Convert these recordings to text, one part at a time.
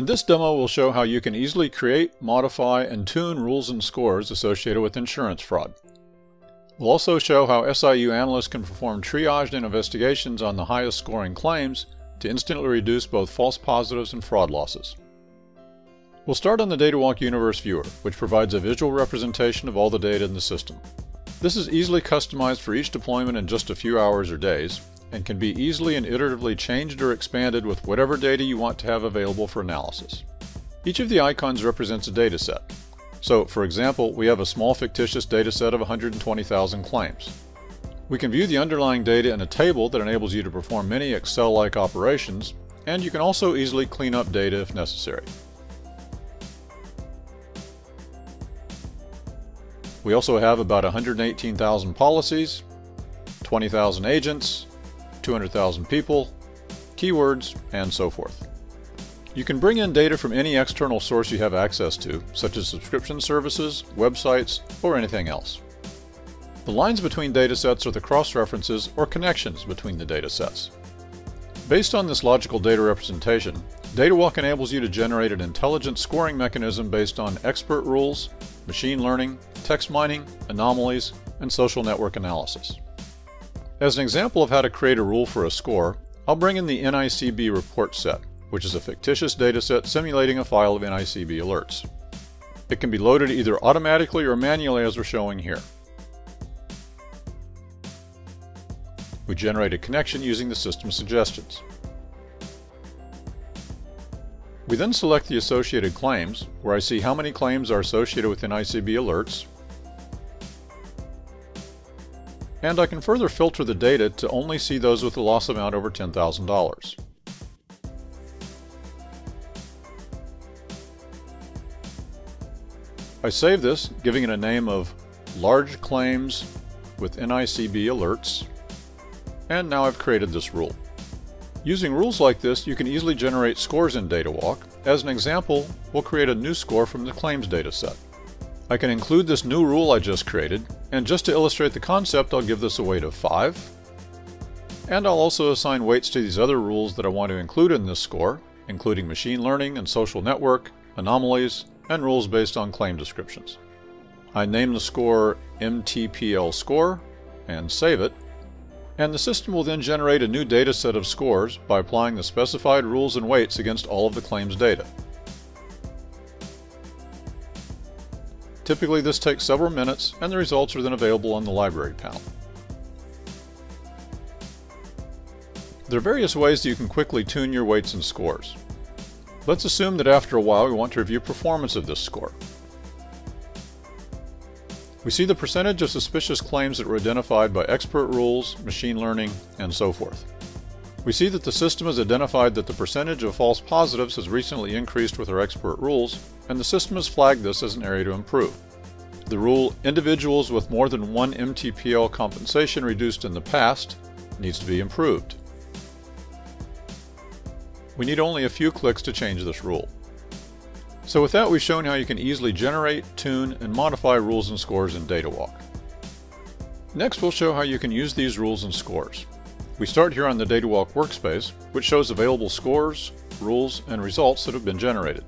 In this demo, we'll show how you can easily create, modify, and tune rules and scores associated with insurance fraud. We'll also show how SIU analysts can perform triage and investigations on the highest scoring claims to instantly reduce both false positives and fraud losses. We'll start on the DataWalk Universe Viewer, which provides a visual representation of all the data in the system. This is easily customized for each deployment in just a few hours or days, and can be easily and iteratively changed or expanded with whatever data you want to have available for analysis. Each of the icons represents a data set. So, for example, we have a small fictitious data set of 120,000 claims. We can view the underlying data in a table that enables you to perform many Excel-like operations, and you can also easily clean up data if necessary. We also have about 118,000 policies, 20,000 agents, 200,000 people, keywords, and so forth. You can bring in data from any external source you have access to, such as subscription services, websites, or anything else. The lines between datasets are the cross-references or connections between the datasets. Based on this logical data representation, DataWalk enables you to generate an intelligent scoring mechanism based on expert rules, machine learning, text mining, anomalies, and social network analysis. As an example of how to create a rule for a score, I'll bring in the NICB report set, which is a fictitious dataset simulating a file of NICB alerts. It can be loaded either automatically or manually as we're showing here. We generate a connection using the system suggestions. We then select the associated claims, where I see how many claims are associated with NICB alerts, and I can further filter the data to only see those with a loss amount over $10,000. I save this, giving it a name of Large Claims with NICB Alerts, and now I've created this rule. Using rules like this, you can easily generate scores in DataWalk. As an example, we'll create a new score from the claims dataset. I can include this new rule I just created, and just to illustrate the concept, I'll give this a weight of 5, and I'll also assign weights to these other rules that I want to include in this score, including machine learning and social network, anomalies, and rules based on claim descriptions. I name the score MTPL score and save it, and the system will then generate a new data set of scores by applying the specified rules and weights against all of the claims data. Typically, this takes several minutes, and the results are then available on the library panel. There are various ways that you can quickly tune your weights and scores. Let's assume that after a while we want to review performance of this score. We see the percentage of suspicious claims that were identified by expert rules, machine learning, and so forth. We see that the system has identified that the percentage of false positives has recently increased with our expert rules, and the system has flagged this as an area to improve. The rule, individuals with more than one MTPL compensation reduced in the past, needs to be improved. We need only a few clicks to change this rule. So with that, we've shown how you can easily generate, tune, and modify rules and scores in DataWalk. Next, we'll show how you can use these rules and scores. We start here on the DataWalk workspace, which shows available scores, rules, and results that have been generated.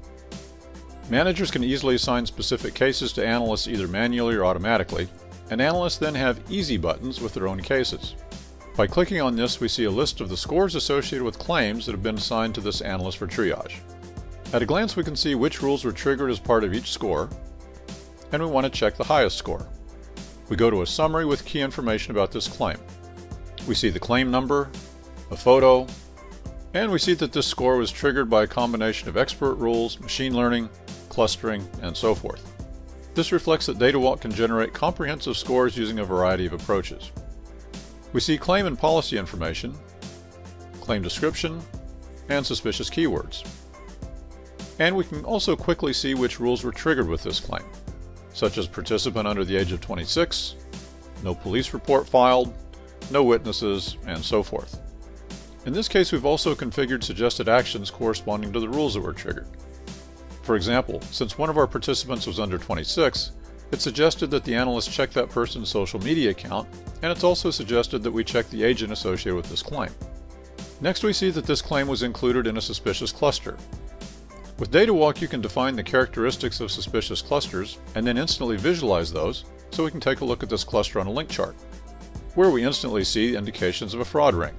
Managers can easily assign specific cases to analysts either manually or automatically, and analysts then have easy buttons with their own cases. By clicking on this, we see a list of the scores associated with claims that have been assigned to this analyst for triage. At a glance, we can see which rules were triggered as part of each score, and we want to check the highest score. We go to a summary with key information about this claim. We see the claim number, a photo, and we see that this score was triggered by a combination of expert rules, machine learning, clustering, and so forth. This reflects that DataWalk can generate comprehensive scores using a variety of approaches. We see claim and policy information, claim description, and suspicious keywords. And we can also quickly see which rules were triggered with this claim, such as participant under the age of 26, no police report filed, no witnesses, and so forth. In this case, we've also configured suggested actions corresponding to the rules that were triggered. For example, since one of our participants was under 26, it's suggested that the analyst check that person's social media account, and it's also suggested that we check the agent associated with this claim. Next, we see that this claim was included in a suspicious cluster. With DataWalk, you can define the characteristics of suspicious clusters and then instantly visualize those, so we can take a look at this cluster on a link chart, where we instantly see the indications of a fraud ring.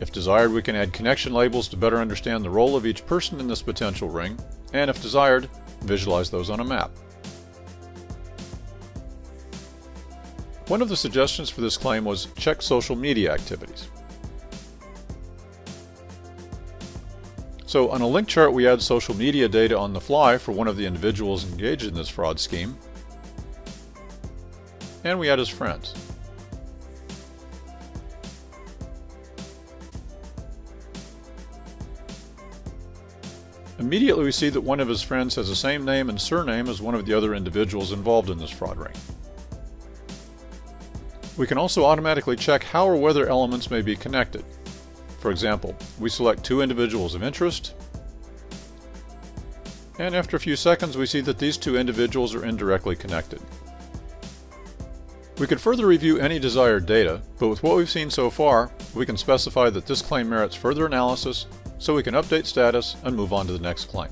If desired, we can add connection labels to better understand the role of each person in this potential ring, and if desired, visualize those on a map. One of the suggestions for this claim was check social media activities. So on a link chart, we add social media data on the fly for one of the individuals engaged in this fraud scheme, and we add his friends. Immediately we see that one of his friends has the same name and surname as one of the other individuals involved in this fraud ring. We can also automatically check how or whether elements may be connected. For example, we select two individuals of interest, and after a few seconds we see that these two individuals are indirectly connected. We could further review any desired data, but with what we've seen so far, we can specify that this claim merits further analysis, so we can update status and move on to the next claim.